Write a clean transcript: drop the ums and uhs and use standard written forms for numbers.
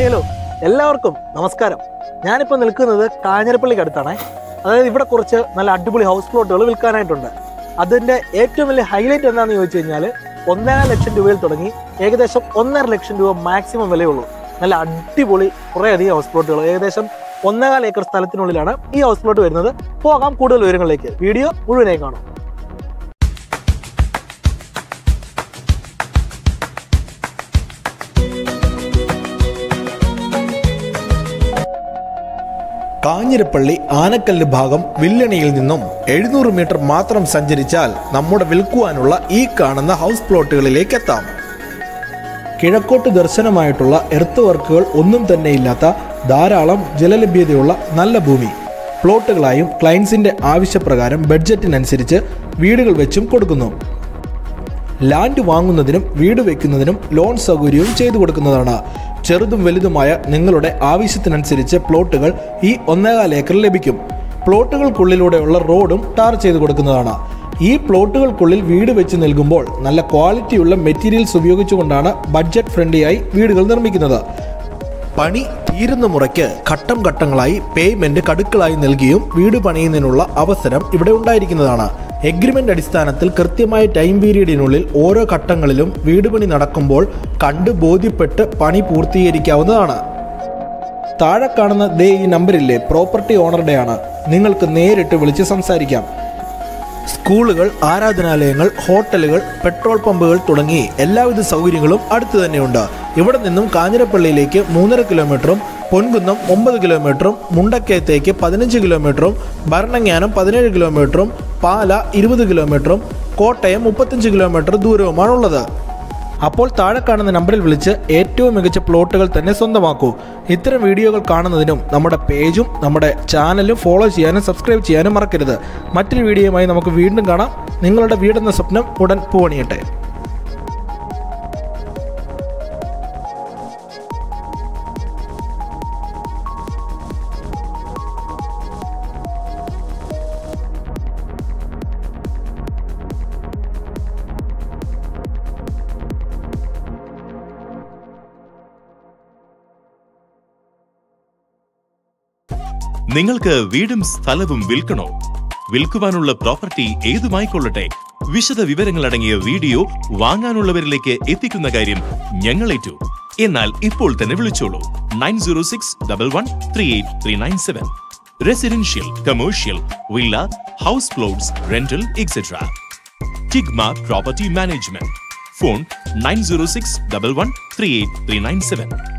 Hi, hello. എല്ലാവർക്കും നമസ്കാരം. ഞാൻ ഇപ്പോൾ നിൽക്കുന്നത് കാഞ്ഞിരപ്പള്ളിക്ക് അടുത്താണ്. അതായത് ഇവിടെ കുറച്ച് നല്ല അടിപൊളി ഹൗസ് പ്ലോട്ടുകൾ വിൽക്കാനായിട്ടുണ്ട്. അതിന്റെ ഏറ്റവും വലിയ ഹൈലൈറ്റ് എന്താണെന്ന് ചോദിച്ചു കഴിഞ്ഞാൽ 1.5 ലക്ഷം രൂപയിൽ തുടങ്ങി ഏകദേശം 1.5 ലക്ഷം രൂപ മാക്സിമം വിലയുള്ളൂ. നല്ല അടിപൊളി കുറേ അധികം ഹൗസ് പ്ലോട്ടുകൾ ഏകദേശം 1.25 ഏക്കർ സ്ഥലത്തിനുള്ളിലാണ് ഈ ഹൗസ് പ്ലോട്ട് വരുന്നത്. പോകാം കൂടുതൽ വിവരങ്ങളിലേക്ക്. വീഡിയോ മുഴുവനായി കാണാം. കാഞ്ഞിരപ്പള്ളി ആനക്കല്ല് ഭാഗം വില്ലണിയിൽ നിന്നും 700 മീറ്റർ മാത്രം സഞ്ചരിച്ചാൽ നമ്മുടെ വിൽക്കുവാനുള്ള ഈ കാണുന്ന ഹൗസ് പ്ലോട്ടുകളിലേക്ക് എത്താം. കിഴക്കോട്ട് ദർശനമായിട്ടുള്ള എർത്ത് വർക്കുകൾ ഒന്നും തന്നെ ഇല്ലാത്ത ധാരാളം ജലലഭ്യതയുള്ള നല്ല ഭൂമി. പ്ലോട്ടുകളായും ക്ലയൻസിൻ്റെ ആവശ്യപ്രകാരം ബഡ്ജറ്റിനനുസരിച്ച് വീടുകൾ വെച്ചും കൊടുക്കുന്നു. ലാൻഡ് വാങ്ങുന്നതിനും വീട് വയ്ക്കുന്നതിനും ലോൺ സൗകര്യവും ചെയ്തു കൊടുക്കുന്നതാണ്. ചെറുതും വലുതുമായ നിങ്ങളുടെ ആവശ്യത്തിനനുസരിച്ച് പ്ലോട്ടുകൾ ഈ 1.5 ഏക്കറിൽ ലഭിക്കും. പ്ലോട്ടുകൾക്കുള്ളിലൂടെയുള്ള റോഡും ടാർ ചെയ്തു കൊടുക്കുന്നതാണ്. ഈ പ്ലോട്ടുകൾക്കുള്ളിൽ വീട് വെച്ച് നൽകുമ്പോൾ നല്ല ക്വാളിറ്റിയുള്ള മെറ്റീരിയൽസ് ഉപയോഗിച്ചുകൊണ്ടാണ് ബഡ്ജറ്റ് ഫ്രണ്ട്ലിയായി വീടുകൾ നിർമ്മിക്കുന്നത്. പണി തീരുന്ന മുറയ്ക്ക് ഘട്ടം ഘട്ടങ്ങളായി പേയ്മെൻറ്റ് കടുക്കളായി നൽകിയും വീട് പണിയുന്നതിനുള്ള അവസരം ഇവിടെ ഉണ്ടായിരിക്കുന്നതാണ്. എഗ്രിമെൻ്റ് അടിസ്ഥാനത്തിൽ കൃത്യമായ ടൈം പീരീഡിനുള്ളിൽ ഓരോ ഘട്ടങ്ങളിലും വീട് പണി നടക്കുമ്പോൾ കണ്ട് ബോധ്യപ്പെട്ട് പണി പൂർത്തീകരിക്കാവുന്നതാണ്. താഴെ കാണുന്ന ഈ നമ്പറിലെ പ്രോപ്പർട്ടി ഓണറുടെയാണ്. നിങ്ങൾക്ക് നേരിട്ട് വിളിച്ച് സംസാരിക്കാം. സ്കൂളുകൾ, ആരാധനാലയങ്ങൾ, ഹോട്ടലുകൾ, പെട്രോൾ പമ്പുകൾ തുടങ്ങി എല്ലാവിധ സൗകര്യങ്ങളും അടുത്തു തന്നെയുണ്ട്. ഇവിടെ നിന്നും കാഞ്ഞിരപ്പള്ളിയിലേക്ക് 3.5 കിലോമീറ്ററും പൊൻകുന്നം 9 കിലോമീറ്ററും മുണ്ടക്കയത്തേക്ക് 15 കിലോമീറ്ററും ഭരണങ്ങാനം 17 കിലോമീറ്ററും പാല 20 കിലോമീറ്ററും കോട്ടയം 35 കിലോമീറ്റർ ദൂരവുമാണുള്ളത്. അപ്പോൾ താഴെ കാണുന്ന നമ്പറിൽ വിളിച്ച് ഏറ്റവും മികച്ച പ്ലോട്ടുകൾ തന്നെ സ്വന്തമാക്കൂ. ഇത്തരം വീഡിയോകൾ കാണുന്നതിനും നമ്മുടെ പേജും നമ്മുടെ ചാനലും ഫോളോ ചെയ്യാനും സബ്സ്ക്രൈബ് ചെയ്യാനും മറക്കരുത്. മറ്റൊരു വീഡിയോയുമായി നമുക്ക് വീണ്ടും കാണാം. നിങ്ങളുടെ വീടെന്ന സ്വപ്നം ഉടൻ പൂവണിയട്ടെ. നിങ്ങൾക്ക് വീടും സ്ഥലവും വിൽക്കണോ? വിൽക്കുവാനുള്ള പ്രോപ്പർട്ടി ഏതുമായിക്കൊള്ളട്ടെ, വിശദ വിവരങ്ങളടങ്ങിയ വീഡിയോ വാങ്ങാനുള്ളവരിലേക്ക് എത്തിക്കുന്ന കാര്യം ഞങ്ങളേറ്റു. എന്നാൽ ഇപ്പോൾ തന്നെ വിളിച്ചോളൂ 9061138397. Residential, commercial, villa, house plots, rental etcetera. Tigma property management. Phone 9061138397.